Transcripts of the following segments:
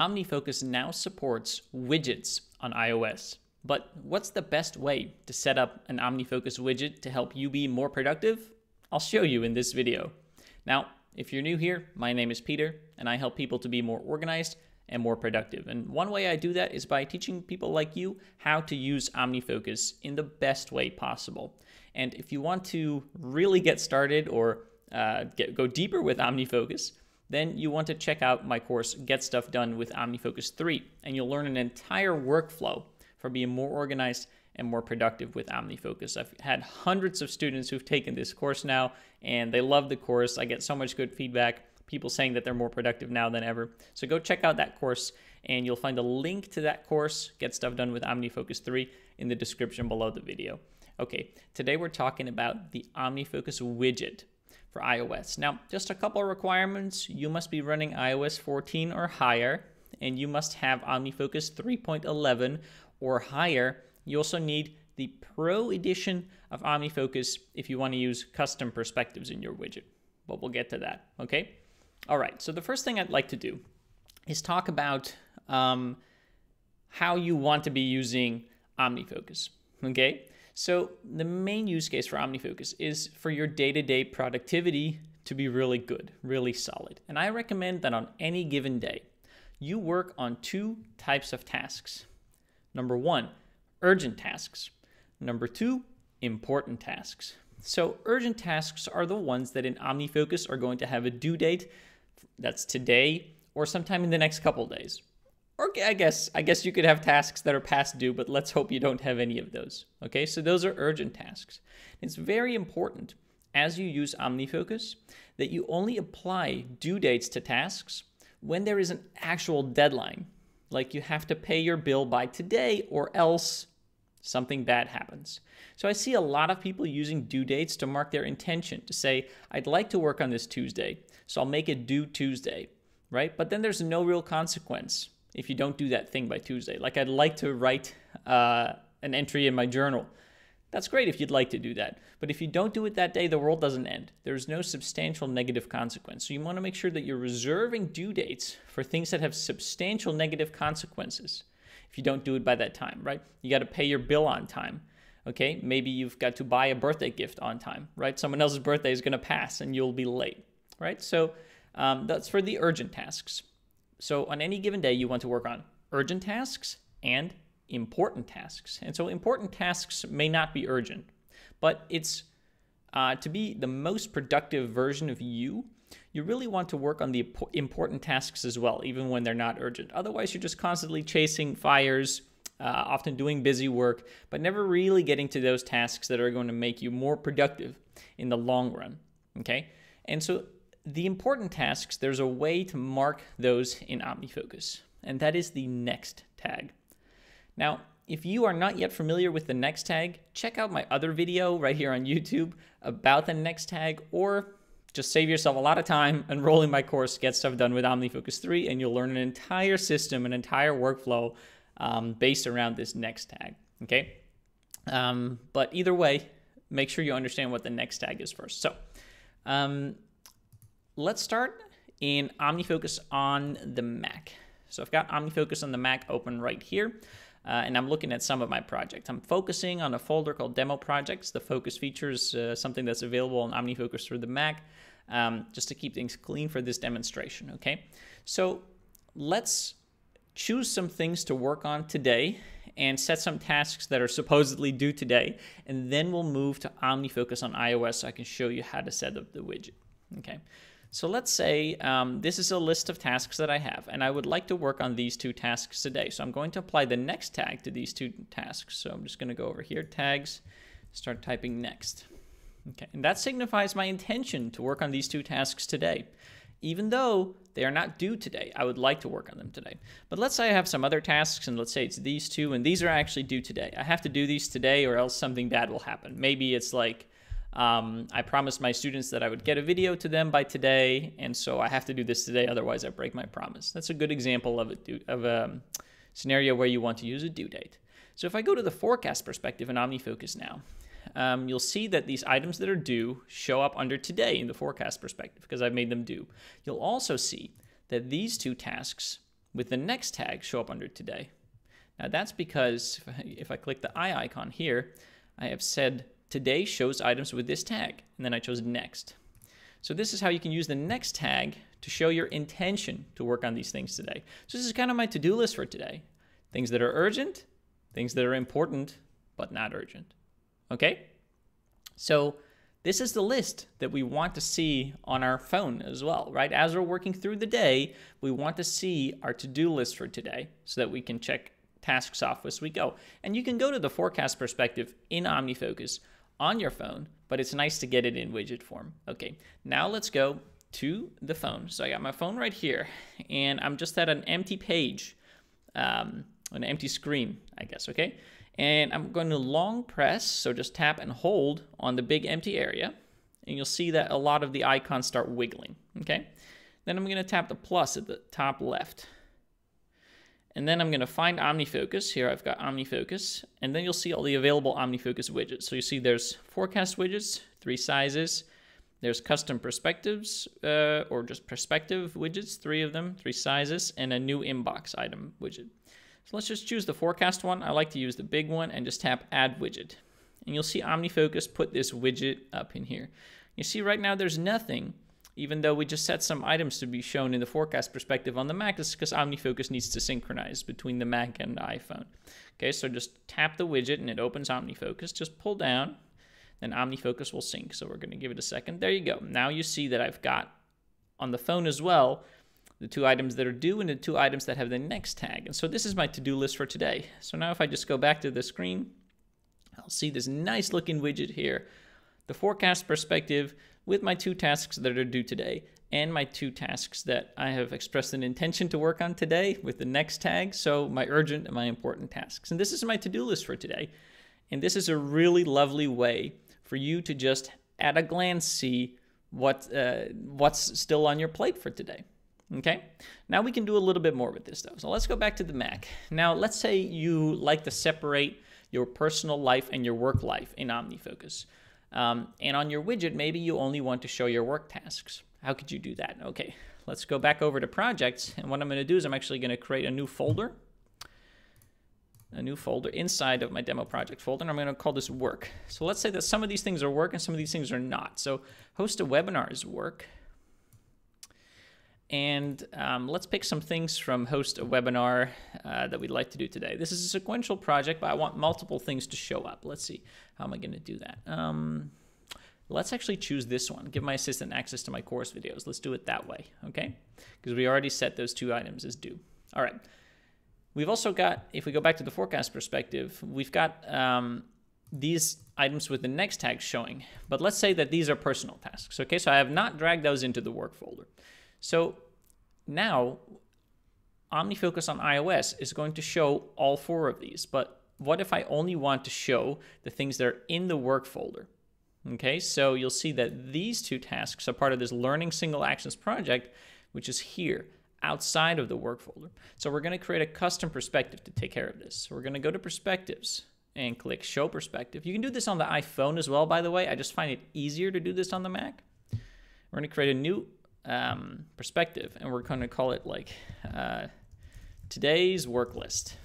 OmniFocus now supports widgets on iOS. But what's the best way to set up an OmniFocus widget to help you be more productive? I'll show you in this video. Now, if you're new here, my name is Peter, and I help people to be more organized and more productive. And one way I do that is by teaching people like you how to use OmniFocus in the best way possible. And if you want to really get started or go deeper with OmniFocus, then you want to check out my course, Get Stuff Done with OmniFocus 3, and you'll learn an entire workflow for being more organized and more productive with OmniFocus. I've had hundreds of students who've taken this course now, and they love the course. I get so much good feedback, people saying that they're more productive now than ever. So go check out that course, and you'll find a link to that course, Get Stuff Done with OmniFocus 3, in the description below the video. Okay, today we're talking about the OmniFocus widget for iOS. Now, just a couple of requirements. You must be running iOS 14 or higher, and you must have OmniFocus 3.11 or higher. You also need the Pro edition of OmniFocus if you want to use custom perspectives in your widget, but we'll get to that, okay? All right, so the first thing I'd like to do is talk about how you want to be using OmniFocus, okay? So the main use case for OmniFocus is for your day-to-day productivity to be really good, really solid. And I recommend that on any given day, you work on two types of tasks. Number one, urgent tasks. Number two, important tasks. So urgent tasks are the ones that in OmniFocus are going to have a due date. That's today or sometime in the next couple days. Or I guess you could have tasks that are past due, but let's hope you don't have any of those. Okay, so those are urgent tasks. It's very important as you use OmniFocus that you only apply due dates to tasks when there is an actual deadline. Like you have to pay your bill by today or else something bad happens. So I see a lot of people using due dates to mark their intention, to say, I'd like to work on this Tuesday, so I'll make it due Tuesday, right? But then there's no real consequence if you don't do that thing by Tuesday. Like I'd like to write an entry in my journal. That's great if you'd like to do that. But if you don't do it that day, the world doesn't end. There's no substantial negative consequence. So you want to make sure that you're reserving due dates for things that have substantial negative consequences. If you don't do it by that time, right? You got to pay your bill on time, okay? Maybe you've got to buy a birthday gift on time, right? Someone else's birthday is going to pass and you'll be late, right? So that's for the urgent tasks. So on any given day, you want to work on urgent tasks and important tasks. And so important tasks may not be urgent, but it's to be the most productive version of you, you really want to work on the important tasks as well, even when they're not urgent. Otherwise, you're just constantly chasing fires, often doing busy work, but never really getting to those tasks that are going to make you more productive in the long run, okay? And so the important tasks, there's a way to mark those in OmniFocus, and that is the next tag. Now, if you are not yet familiar with the next tag, check out my other video right here on YouTube about the next tag, or just save yourself a lot of time enroll in my course, Get Stuff Done with OmniFocus 3, and you'll learn an entire system, an entire workflow based around this next tag, okay? But either way, make sure you understand what the next tag is first. So, let's start in OmniFocus on the Mac. So I've got OmniFocus on the Mac open right here, and I'm looking at some of my projects. I'm focusing on a folder called Demo Projects. The focus feature is something that's available on OmniFocus for the Mac, just to keep things clean for this demonstration, okay? So let's choose some things to work on today and set some tasks that are supposedly due today, and then we'll move to OmniFocus on iOS so I can show you how to set up the widget, okay? So let's say this is a list of tasks that I have, and I would like to work on these two tasks today. So I'm going to apply the next tag to these two tasks. So I'm just going to go over here, tags, start typing next. Okay, and that signifies my intention to work on these two tasks today. Even though they are not due today, I would like to work on them today. But let's say I have some other tasks, and let's say it's these two, and these are actually due today. I have to do these today or else something bad will happen. Maybe it's like, I promised my students that I would get a video to them by today, and so I have to do this today, otherwise I break my promise. That's a good example of a scenario where you want to use a due date. So if I go to the forecast perspective in OmniFocus now, you'll see that these items that are due show up under today in the forecast perspective because I've made them due. You'll also see that these two tasks with the next tag show up under today. Now that's because if I click the eye icon here, I have said today shows items with this tag, and then I chose next. So this is how you can use the next tag to show your intention to work on these things today. So this is kind of my to-do list for today. Things that are urgent, things that are important, but not urgent. Okay? So this is the list that we want to see on our phone as well, right? As we're working through the day, we want to see our to-do list for today so that we can check tasks off as we go. And you can go to the forecast perspective in OmniFocus on your phone, but it's nice to get it in widget form. Okay, now let's go to the phone. So I got my phone right here, and I'm just at an empty page, an empty screen, I guess, okay? And I'm going to long press, so just tap and hold on the big empty area, and you'll see that a lot of the icons start wiggling, okay? Then I'm going to tap the plus at the top left. And then I'm going to find OmniFocus. Here I've got OmniFocus, and then you'll see all the available OmniFocus widgets. So you see there's forecast widgets, 3 sizes. There's custom perspectives, or just perspective widgets, 3 of them, 3 sizes, and a new inbox item widget. So let's just choose the forecast one. I like to use the big one and just tap add widget. And you'll see OmniFocus put this widget up in here. You see right now there's nothing, even though we just set some items to be shown in the forecast perspective on the Mac. This is because OmniFocus needs to synchronize between the Mac and the iPhone. Okay, so just tap the widget and it opens OmniFocus. Just pull down, then OmniFocus will sync. So we're gonna give it a second. There you go. Now you see that I've got on the phone as well the 2 items that are due and the 2 items that have the next tag. And so this is my to-do list for today. So now if I just go back to the screen, I'll see this nice looking widget here, the forecast perspective with my 2 tasks that are due today and my 2 tasks that I have expressed an intention to work on today with the next tag. So my urgent and my important tasks. And this is my to-do list for today. And this is a really lovely way for you to just at a glance see what's still on your plate for today. Okay, now we can do a little bit more with this though. So let's go back to the Mac. Now, let's say you like to separate your personal life and your work life in OmniFocus. And on your widget, maybe you only want to show your work tasks. How could you do that? Okay, let's go back over to projects. And what I'm going to do is I'm actually going to create a new folder inside of my demo project folder, and I'm going to call this work. So let's say that some of these things are work and some of these things are not. So host a webinar is work. And let's pick some things from host a webinar that we'd like to do today. This is a sequential project, but I want multiple things to show up. Let's see, how am I gonna do that? Let's actually choose this one. Give my assistant access to my course videos. Let's do it that way, okay? Because we already set those 2 items as due. All right, we've also got, if we go back to the forecast perspective, we've got these items with the next tag showing, but let's say that these are personal tasks, okay? So I have not dragged those into the work folder. So now OmniFocus on iOS is going to show all 4 of these, but what if I only want to show the things that are in the work folder? Okay, so you'll see that these 2 tasks are part of this learning single actions project, which is here outside of the work folder. So we're gonna create a custom perspective to take care of this. So we're gonna go to perspectives and click show perspective. You can do this on the iPhone as well, by the way. I just find it easier to do this on the Mac. We're gonna create a new perspective, and we're going to call it like today's work list.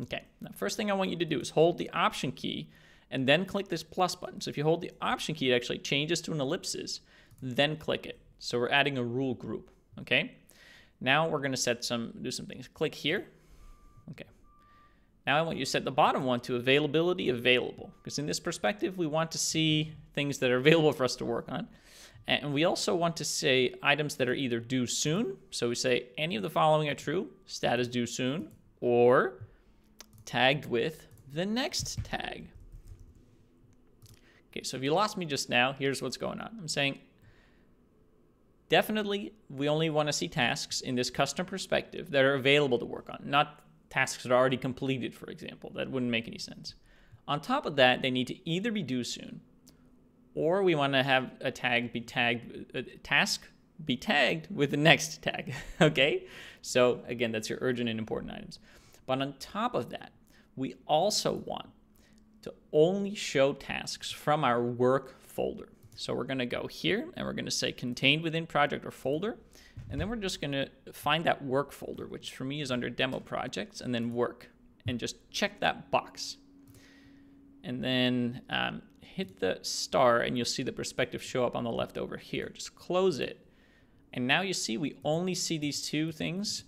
Okay, now first thing I want you to do is hold the option key and then click this plus button. So if you hold the option key, it actually changes to an ellipsis, then click it. So we're adding a rule group. Okay, now we're going to do some things. Click here. Okay, now I want you to set the bottom one to availability available, because in this perspective we want to see things that are available for us to work on. And we also want to say items that are either due soon. So we say any of the following are true, status due soon, or tagged with the next tag. Okay, so if you lost me just now, here's what's going on. I'm saying definitely we only want to see tasks in this custom perspective that are available to work on, not tasks that are already completed, for example. That wouldn't make any sense. On top of that, they need to either be due soon, or we want to have a tag be tagged, a task be tagged with the next tag, okay? So again, that's your urgent and important items. But on top of that, we also want to only show tasks from our work folder. So we're going to go here and we're going to say contained within project or folder. And then we're just going to find that work folder, which for me is under demo projects, and then work, and just check that box. And then hit the star and you'll see the perspective show up on the left over here. Just close it. And now you see we only see these two things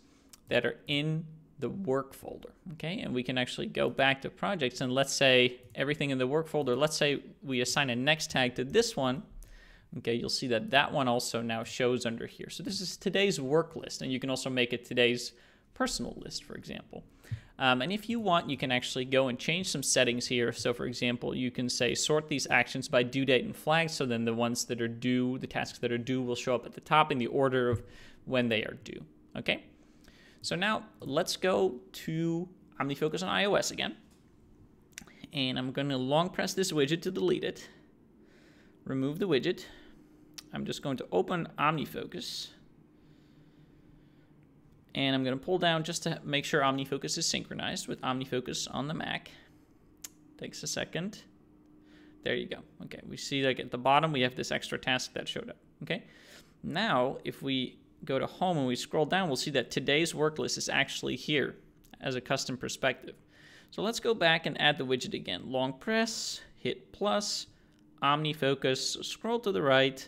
that are in the work folder. Okay, and we can actually go back to projects, and let's say everything in the work folder, let's say we assign a next tag to this one. Okay, you'll see that that one also now shows under here. So this is today's work list, and you can also make it today's personal list, for example. And if you want, you can actually go and change some settings here. So for example, you can say sort these actions by due date and flag. So then the ones that are due, the tasks that are due, will show up at the top in the order of when they are due. Okay. So now let's go to OmniFocus on iOS again. And I'm going to long press this widget to delete it. Remove the widget. I'm just going to open OmniFocus. And I'm going to pull down just to make sure OmniFocus is synchronized with OmniFocus on the Mac. Takes a second. There you go. Okay, we see like at the bottom we have this extra task that showed up. Okay, now if we go to home and we scroll down, we'll see that today's work list is actually here as a custom perspective. So let's go back and add the widget again. Long press, hit plus, OmniFocus, scroll to the right,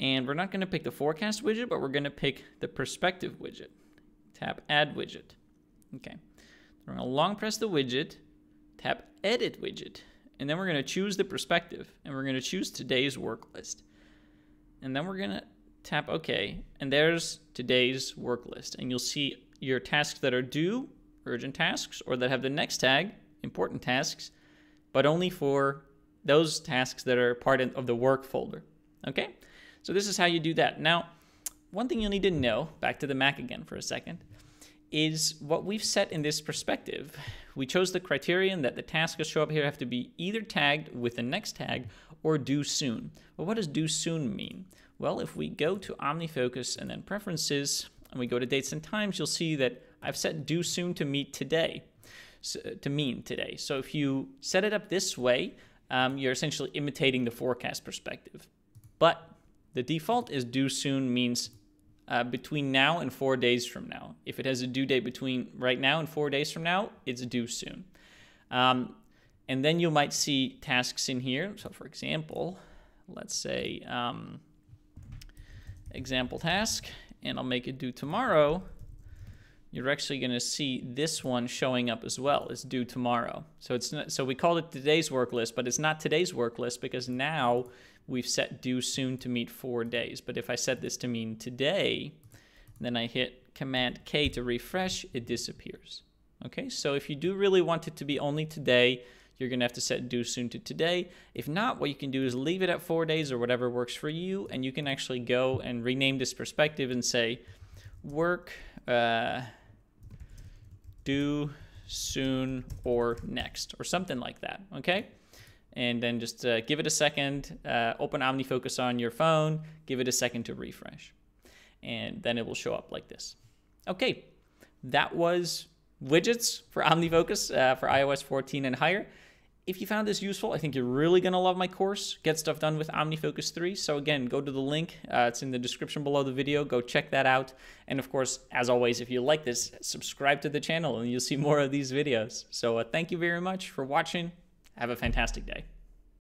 and we're not going to pick the forecast widget, but we're going to pick the perspective widget. Tap add widget. Okay, we're going to long press the widget, tap edit widget, and then we're going to choose the perspective, and we're going to choose today's work list, and then we're going to tap OK, and there's today's work list. And you'll see your tasks that are due, urgent tasks, or that have the next tag, important tasks, but only for those tasks that are part of the work folder. Okay, so this is how you do that. Now, one thing you'll need to know, back to the Mac again for a second, is what we've set in this perspective. We chose the criterion that the tasks that show up here have to be either tagged with the next tag or due soon. But what does due soon mean? Well, if we go to OmniFocus and then preferences, and we go to dates and times, you'll see that I've set due soon to meet today, so, to mean today. So if you set it up this way, you're essentially imitating the forecast perspective. But the default is due soon means between now and 4 days from now. If it has a due date between right now and 4 days from now, it's due soon. And then you might see tasks in here. So for example, let's say example task, and I'll make it due tomorrow. You're actually going to see this one showing up as well. It's due tomorrow. So it's not, so we called it today's work list, but it's not today's work list because now we've set due soon to meet 4 days. But if I set this to mean today, then I hit Command K to refresh, it disappears. Okay, so if you do really want it to be only today, you're going to have to set due soon to today. If not, what you can do is leave it at 4 days or whatever works for you, and you can actually go and rename this perspective and say work due soon or next or something like that. Okay? And then just give it a second, open OmniFocus on your phone, give it a second to refresh, and then it will show up like this. Okay, that was widgets for OmniFocus for iOS 14 and higher. If you found this useful, I think you're really going to love my course, Get Stuff Done with OmniFocus 3. So again, go to the link. It's in the description below the video. Go check that out. And of course, as always, if you like this, subscribe to the channel and you'll see more of these videos. So thank you very much for watching. Have a fantastic day.